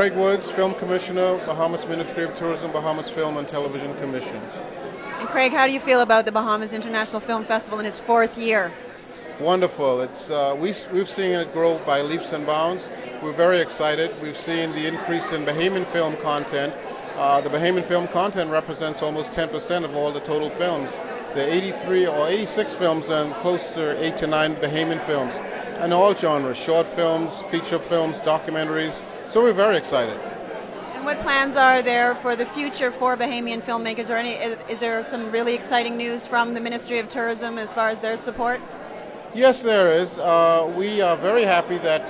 Craig Woods, Film Commissioner, Bahamas Ministry of Tourism, Bahamas Film and Television Commission. And Craig, how do you feel about the Bahamas International Film Festival in its fourth year? Wonderful. It's we've seen it grow by leaps and bounds. We're very excited. We've seen the increase in Bahamian film content. The Bahamian film content represents almost 10% of all the total films. There are 83 or 86 films and close to 8 to 9 Bahamian films, and all genres, short films, feature films, documentaries. So we're very excited. And what plans are there for the future for Bahamian filmmakers? Or is there some really exciting news from the Ministry of Tourism as far as their support? Yes, there is. We are very happy that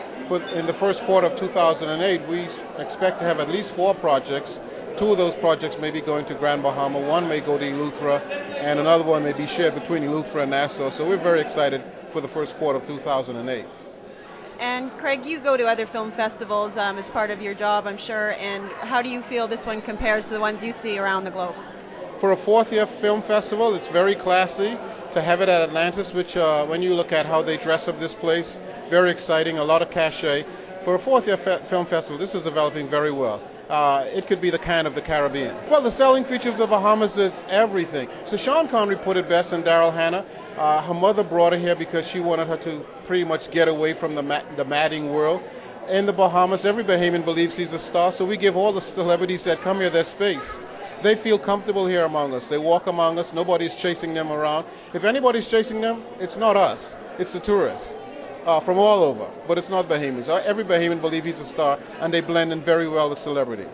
in the first quarter of 2008, we expect to have at least 4 projects. 2 of those projects may be going to Grand Bahama, 1 may go to Eleuthera, and another one may be shared between Eleuthera and Nassau. So we're very excited for the first quarter of 2008. And Craig, you go to other film festivals as part of your job, I'm sure, and how do you feel this one compares to the ones you see around the globe? For a fourth-year film festival, it's very classy to have it at Atlantis, which when you look at how they dress up this place, very exciting, a lot of cachet. For a fourth-year film festival, this is developing very well. It could be the Cannes of the Caribbean. Well, the selling feature of the Bahamas is everything. So Sean Connery put it best, and Daryl Hannah. Her mother brought her here because she wanted her to pretty much get away from the madding world. In the Bahamas, every Bahamian believes he's a star, so we give all the celebrities that come here their space. They feel comfortable here among us. They walk among us. Nobody's chasing them around. If anybody's chasing them, it's not us. It's the tourists. From all over, but it's not Bahamians. Every Bahamian believes he's a star, and they blend in very well with celebrity.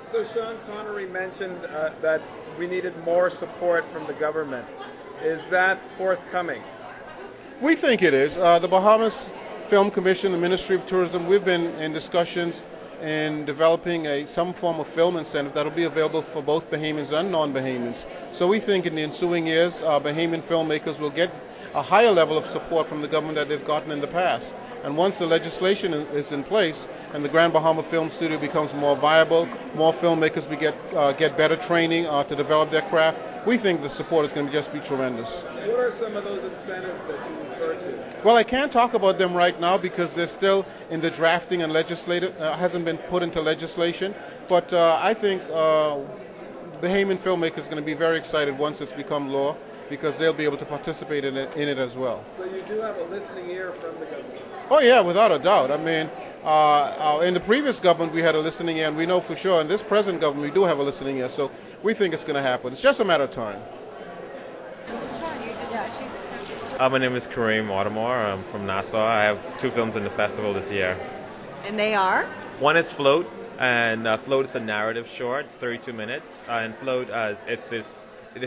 So Sean Connery mentioned that we needed more support from the government. Is that forthcoming? We think it is. The Bahamas Film Commission, the Ministry of Tourism, we've been in discussions in developing some form of film incentive that will be available for both Bahamians and non-Bahamians. So we think in the ensuing years, Bahamian filmmakers will get a higher level of support from the government that they've gotten in the past. And once the legislation is in place and the Grand Bahama Film Studio becomes more viable, more filmmakers get better training to develop their craft, we think the support is going to just be tremendous. What are some of those incentives that you refer to? Well, I can't talk about them right now because they're still in the drafting and hasn't been put into legislation. But I think Bahamian filmmakers are going to be very excited once it's become law, because they'll be able to participate in it as well. So you do have a listening ear from the government? Oh yeah, without a doubt. I mean, in the previous government we had a listening ear, and we know for sure in this present government we do have a listening ear, so we think it's going to happen. It's just a matter of time. My name is Kareem Mortimer. I'm from Nassau. I have 2 films in the festival this year. And they are? One is Float, and Float is a narrative short. It's 32 minutes, and Float, this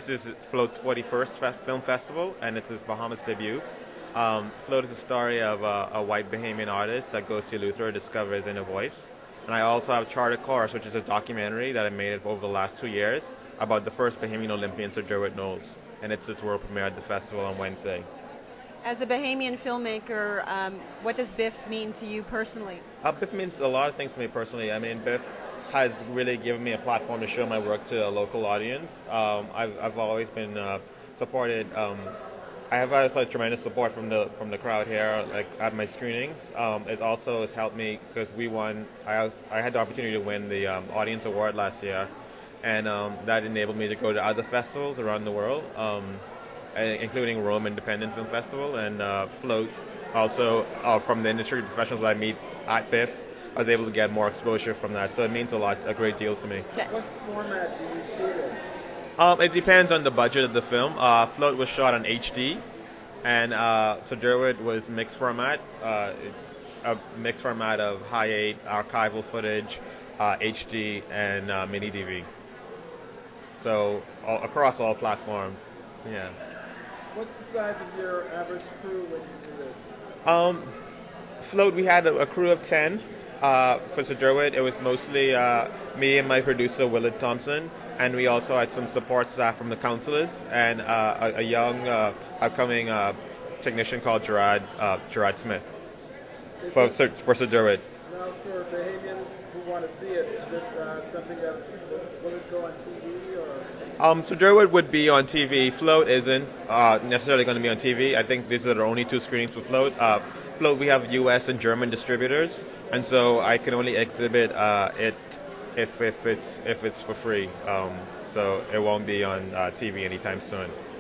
is Float's 41st film festival, and it's his Bahamas debut. Float is a story of a white Bahamian artist that goes to Luther and discovers his inner voice. And I also have Charter Cars, which is a documentary that I made over the last 2 years about the first Bahamian Olympian, Sir Durward Knowles. And it's its world premiere at the festival on Wednesday. As a Bahamian filmmaker, what does BIFF mean to you personally? BIFF means a lot of things to me personally. I mean, BIFF has really given me a platform to show my work to a local audience. I've always been supported. I have also had tremendous support from the crowd here, like at my screenings. It also has helped me because we won. I had the opportunity to win the audience award last year, and that enabled me to go to other festivals around the world, including Rome Independent Film Festival and Float. Also, from the industry professionals that I meet at BIFF, I was able to get more exposure from that, so it means a great deal to me. What format do you shoot in? It depends on the budget of the film. Float was shot on HD, and so Durward was a mixed format of high-8 archival footage, HD, and mini-DV. So across all platforms, yeah. What's the size of your average crew when you do this? Float, we had a crew of 10. For Sir Durward, it was mostly me and my producer, Willard Thompson, and we also had some support staff from the counselors and a young upcoming technician called Gerard Smith for Sir Durward. Now, for Bahamians who want to see it, is it something that will it go on TV or? So Durward would be on TV. Float isn't necessarily going to be on TV. I think these are the only two screenings for Float. Float, we have U.S. and German distributors, and so I can only exhibit it if it's for free. So it won't be on TV anytime soon.